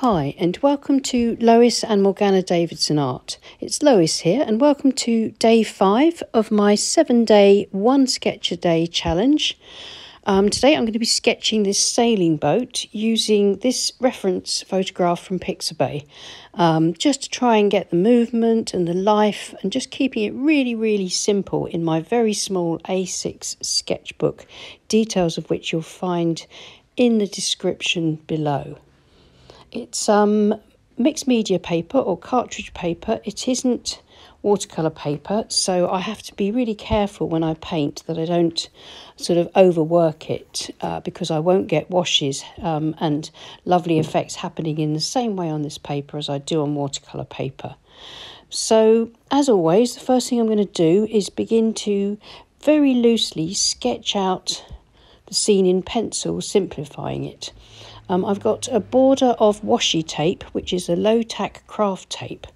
Hi and welcome to Lois and Morgaine Davidson Art. It's Lois here and welcome to day 5 of my 7-day one sketch a day challenge. Today I'm going to be sketching this sailing boat using this reference photograph from Pixabay, just to try and get the movement and the life and just keeping it really simple in my very small A6 sketchbook, details of which you'll find in the description below. It's mixed media paper or cartridge paper. It isn't watercolour paper, so I have to be really careful when I paint that I don't sort of overwork it because I won't get washes and lovely effects happening in the same way on this paper as I do on watercolour paper. So as always, the first thing I'm going to do is begin to very loosely sketch out the scene in pencil, simplifying it. I've got a border of washi tape, which is a low-tack craft tape,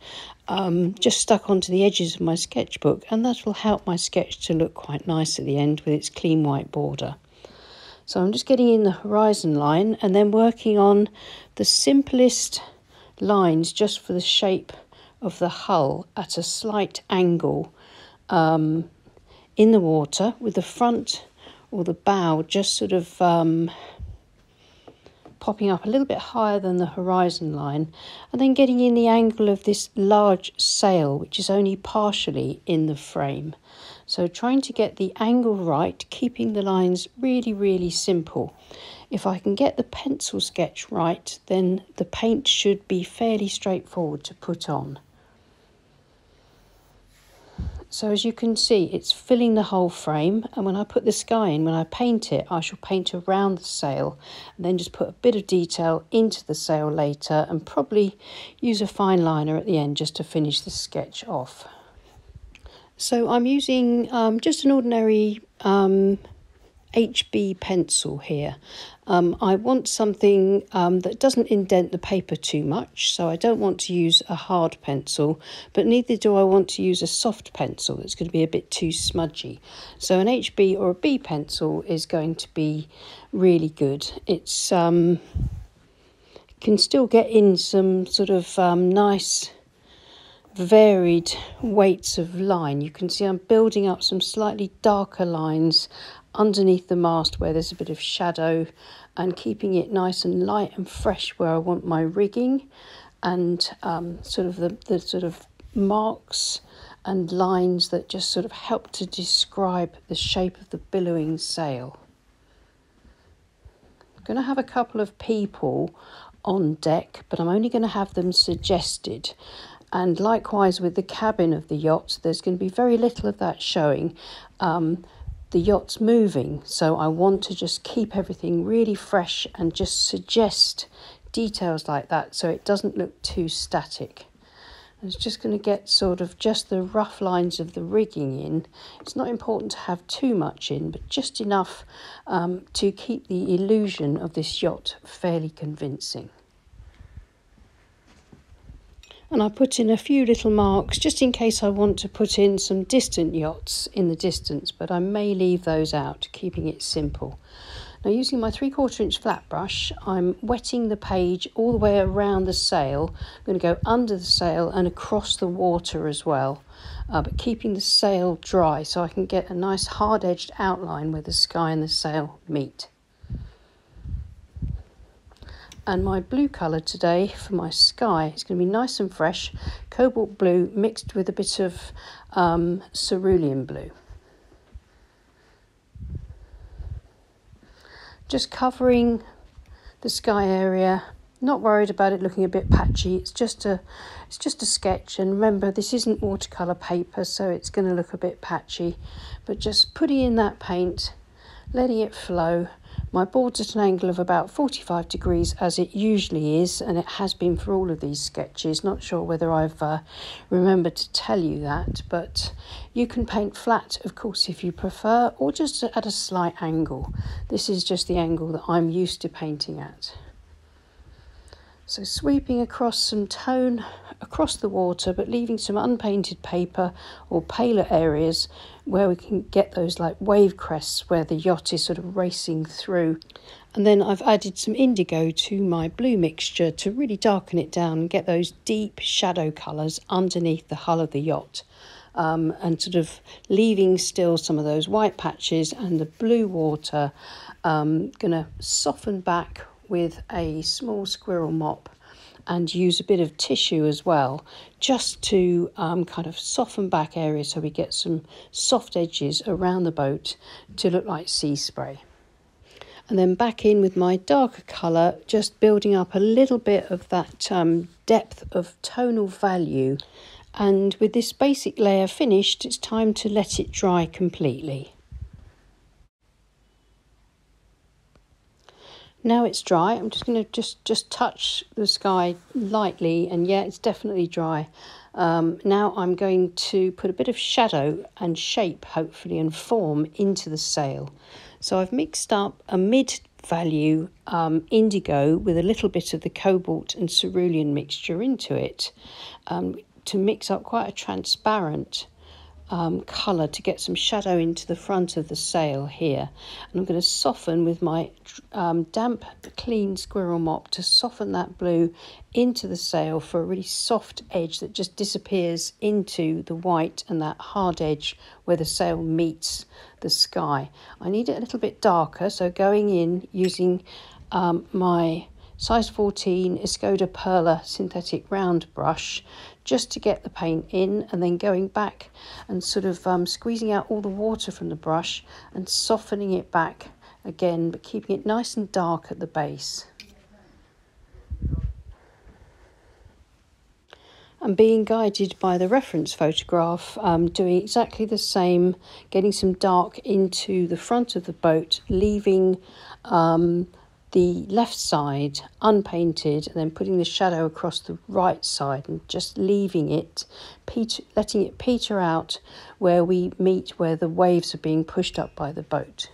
just stuck onto the edges of my sketchbook, and that will help my sketch to look quite nice at the end with its clean white border. So I'm just getting in the horizon line and then working on the simplest lines just for the shape of the hull at a slight angle in the water, with the front or the bow just sort of popping up a little bit higher than the horizon line, and then getting in the angle of this large sail, which is only partially in the frame. So trying to get the angle right, keeping the lines really simple. If I can get the pencil sketch right, then the paint should be fairly straightforward to put on. So as you can see, it's filling the whole frame, and when I put the sky in, when I paint it, I shall paint around the sail and then just put a bit of detail into the sail later, and probably use a fine liner at the end just to finish the sketch off. So I'm using just an ordinary HB pencil here. I want something that doesn't indent the paper too much, so I don't want to use a hard pencil, but neither do I want to use a soft pencil that's going to be a bit too smudgy. So an HB or a B pencil is going to be really good. It's can still get in some sort of nice varied weights of line. You can see I'm building up some slightly darker lines underneath the mast where there's a bit of shadow, and keeping it nice and light and fresh where I want my rigging, and sort of the sort of marks and lines that just sort of help to describe the shape of the billowing sail. I'm going to have a couple of people on deck, but I'm only going to have them suggested. And likewise with the cabin of the yacht, there's going to be very little of that showing. The yacht's moving, so I want to just keep everything really fresh and just suggest details like that so it doesn't look too static. It's just going to get sort of just the rough lines of the rigging in. It's not important to have too much in, but just enough to keep the illusion of this yacht fairly convincing. And I put in a few little marks just in case I want to put in some distant yachts in the distance, but I may leave those out, keeping it simple. Now, using my 3/4 inch flat brush, I'm wetting the page all the way around the sail. I'm going to go under the sail and across the water as well, but keeping the sail dry so I can get a nice hard-edged outline where the sky and the sail meet. And my blue colour today for my sky is going to be nice and fresh, cobalt blue mixed with a bit of cerulean blue. Just covering the sky area, not worried about it looking a bit patchy. It's just a sketch, and remember, this isn't watercolour paper, so it's going to look a bit patchy, but just putting in that paint, letting it flow. My board's at an angle of about 45 degrees, as it usually is, and it has been for all of these sketches. Not sure whether I've remembered to tell you that, but you can paint flat, of course, if you prefer, or just at a slight angle. This is just the angle that I'm used to painting at. So sweeping across some tone across the water, but leaving some unpainted paper or paler areas where we can get those like wave crests where the yacht is sort of racing through. And then I've added some indigo to my blue mixture to really darken it down and get those deep shadow colours underneath the hull of the yacht. And sort of leaving still some of those white patches and the blue water. Going to soften back with a small squirrel mop and use a bit of tissue as well, just to kind of soften back areas so we get some soft edges around the boat to look like sea spray. And then back in with my darker colour, just building up a little bit of that depth of tonal value. And with this basic layer finished, it's time to let it dry completely. Now it's dry, I'm just going to just touch the sky lightly, and yeah, it's definitely dry. Now I'm going to put a bit of shadow and shape, hopefully, and form into the sail. So I've mixed up a mid-value indigo with a little bit of the cobalt and cerulean mixture into it, to mix up quite a transparent colour to get some shadow into the front of the sail here. And I'm going to soften with my damp, clean squirrel mop to soften that blue into the sail for a really soft edge that just disappears into the white and that hard edge where the sail meets the sky. I need it a little bit darker, so going in using my size 14 Escoda Perla synthetic round brush just to get the paint in, and then going back and sort of squeezing out all the water from the brush and softening it back again, but keeping it nice and dark at the base. And being guided by the reference photograph, doing exactly the same, getting some dark into the front of the boat, leaving the left side unpainted, and then putting the shadow across the right side and just leaving it, letting it peter out where we meet where the waves are being pushed up by the boat.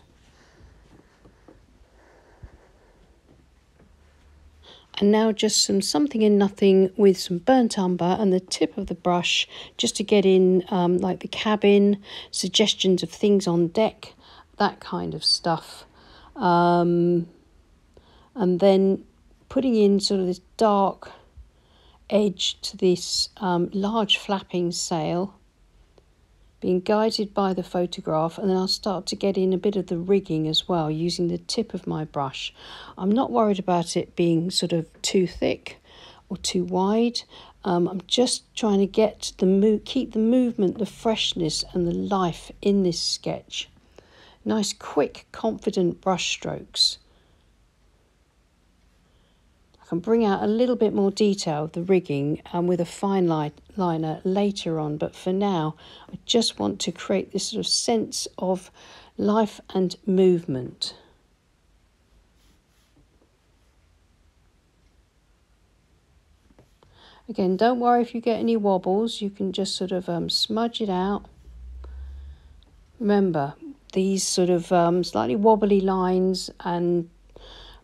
And now just some something and nothing with some burnt umber and the tip of the brush just to get in like the cabin, suggestions of things on deck, that kind of stuff. And then putting in sort of this dark edge to this large flapping sail, being guided by the photograph, and then I'll start to get in a bit of the rigging as well, using the tip of my brush. I'm not worried about it being sort of too thick or too wide. I'm just trying to get keep the movement, the freshness and the life in this sketch. Nice, quick, confident brush strokes. I can bring out a little bit more detail of the rigging and with a fine liner later on, but for now I just want to create this sort of sense of life and movement. Again, don't worry if you get any wobbles, you can just sort of smudge it out. Remember, these sort of slightly wobbly lines and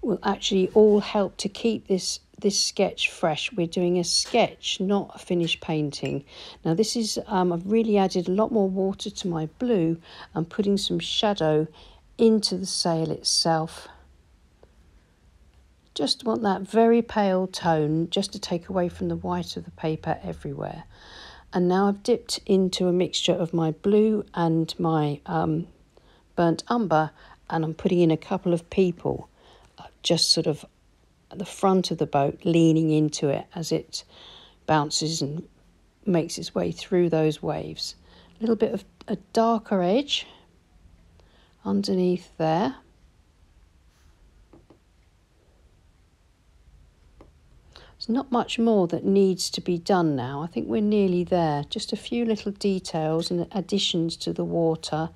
will actually all help to keep this sketch fresh. We're doing a sketch, not a finished painting. Now this is, I've really added a lot more water to my blue and putting some shadow into the sail itself. Just want that very pale tone just to take away from the white of the paper everywhere. And now I've dipped into a mixture of my blue and my burnt umber, and I'm putting in a couple of people just sort of at the front of the boat, leaning into it as it bounces and makes its way through those waves. A little bit of a darker edge underneath there. There's not much more that needs to be done now. I think we're nearly there. Just a few little details and additions to the water.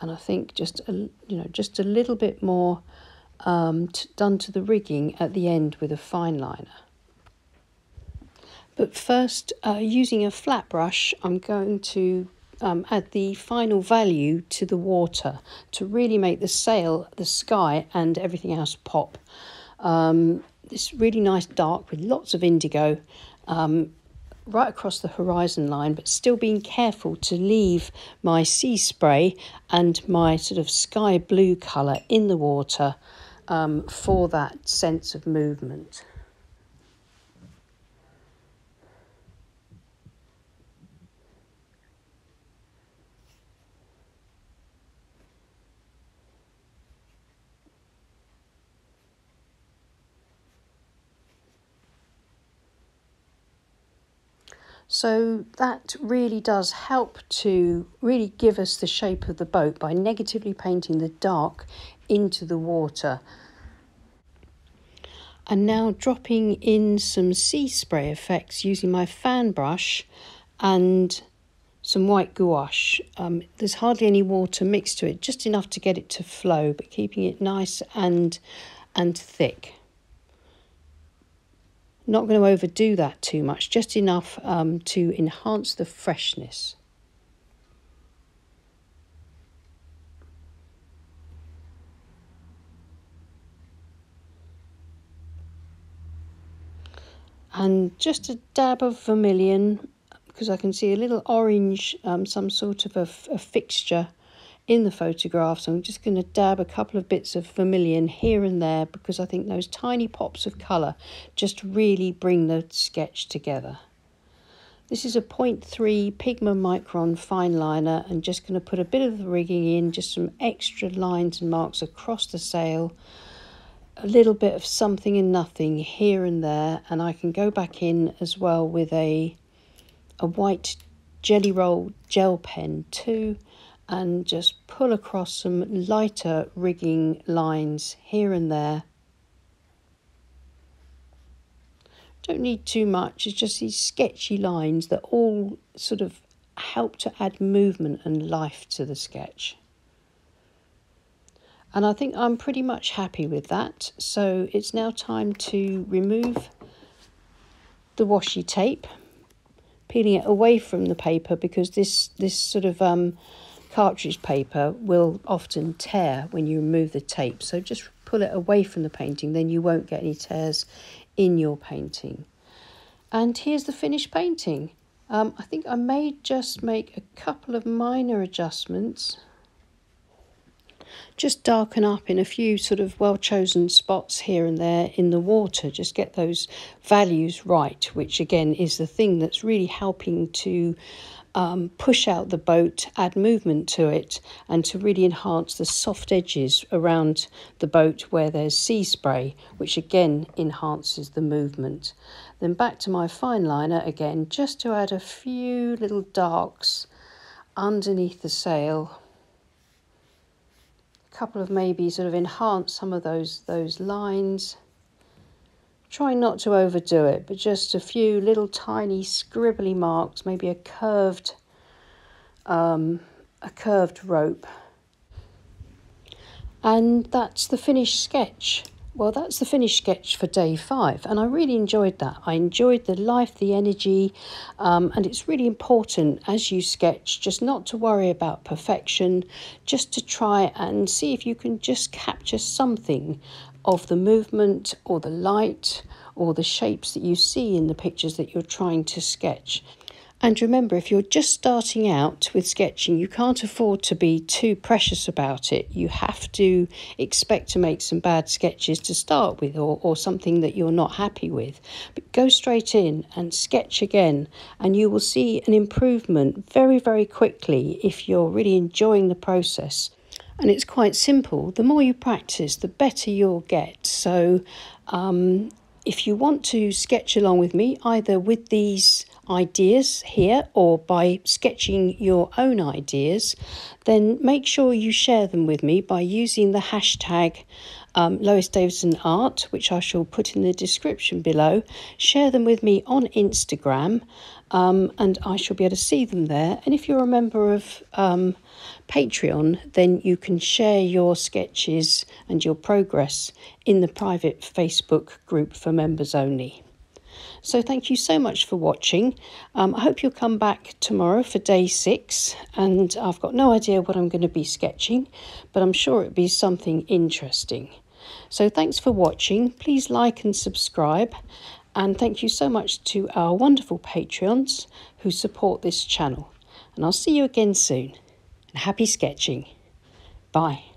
And I think just a, just a little bit more done to the rigging at the end with a fine liner. But first, using a flat brush, I'm going to add the final value to the water to really make the sail, the sky and everything else pop. this really nice dark with lots of indigo right across the horizon line, but still being careful to leave my sea spray and my sort of sky blue colour in the water for that sense of movement. So that really does help to really give us the shape of the boat by negatively painting the dark into the water. And now dropping in some sea spray effects using my fan brush and some white gouache. There's hardly any water mixed to it, just enough to get it to flow, but keeping it nice and thick. Not going to overdo that too much, just enough to enhance the freshness. And just a dab of vermilion, because I can see a little orange, some sort of a fixture in the photograph. So I'm just going to dab a couple of bits of vermilion here and there, because I think those tiny pops of colour just really bring the sketch together. This is a 0.3 Pigma Micron fine liner, and just going to put a bit of the rigging in, just some extra lines and marks across the sail, a little bit of something and nothing here and there. And I can go back in as well with a white jelly roll gel pen too, and just pull across some lighter rigging lines here and there. Don't need too much, it's just these sketchy lines that all sort of help to add movement and life to the sketch. And I think I'm pretty much happy with that. So it's now time to remove the washi tape, peeling it away from the paper, because this sort of cartridge paper will often tear when you remove the tape. So just pull it away from the painting, then you won't get any tears in your painting. And here's the finished painting. I think I may just make a couple of minor adjustments. Just darken up in a few sort of well-chosen spots here and there in the water. Just get those values right, which again is the thing that's really helping to push out the boat, add movement to it, and to really enhance the soft edges around the boat where there's sea spray, which again enhances the movement. Then back to my fine liner again, just to add a few little darks underneath the sail. A couple of maybe sort of enhance some of those lines. Try not to overdo it, but just a few little tiny scribbly marks, maybe a curved rope. And that's the finished sketch. Well, that's the finished sketch for day 5, and I really enjoyed that. I enjoyed the life, the energy, and it's really important as you sketch just not to worry about perfection, just to try and see if you can just capture something of the movement or the light or the shapes that you see in the pictures that you're trying to sketch. And remember, if you're just starting out with sketching, you can't afford to be too precious about it. You have to expect to make some bad sketches to start with, or something that you're not happy with. But go straight in and sketch again, and you will see an improvement very, very quickly if you're really enjoying the process. And it's quite simple. The more you practice, the better you'll get. So if you want to sketch along with me, either with these ideas here or by sketching your own ideas, then make sure you share them with me by using the hashtag Lois Davidson Art, which I shall put in the description below. Share them with me on Instagram, and I shall be able to see them there. And if you're a member of Patreon, then you can share your sketches and your progress in the private Facebook group for members only. So thank you so much for watching. I hope you'll come back tomorrow for day 6, and I've got no idea what I'm going to be sketching, but I'm sure it'll be something interesting. So thanks for watching. Please like and subscribe. And thank you so much to our wonderful Patreons who support this channel. And I'll see you again soon. And happy sketching. Bye.